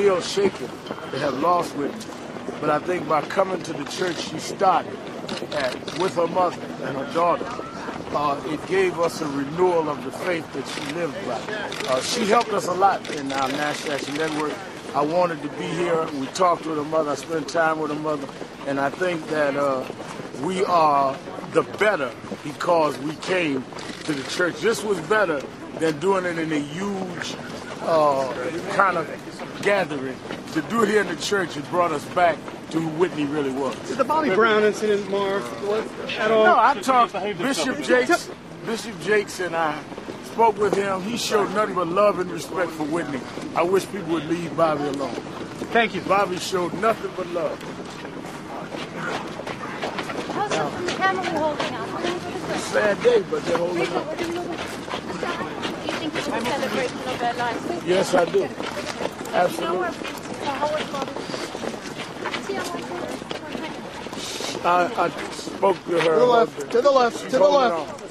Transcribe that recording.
still shaken and have lost Whitney. But I think by coming to the church she started at with her mother and her daughter, it gave us a renewal of the faith that she lived by. She helped us a lot in our National Action Network. I wanted to be here. We talked with her mother. I spent time with her mother. And I think that we are the better because we came to the church. This was better than doing it in a huge kind of gathering. To do it here in the church, it brought us back to who Whitney really was. Did the Bobby Brown incident, Marv, at all? No, I talked Bishop Jakes and I spoke with him. He showed nothing but love and respect for Whitney. I wish people would leave Bobby alone. Thank you. Bobby showed nothing but love. How's the family holding up? It's a sad day, but they're holding up. Do you think it's a celebration of their lives? Yes, I do. Absolutely. I spoke to her. To the left, to the left, to the left.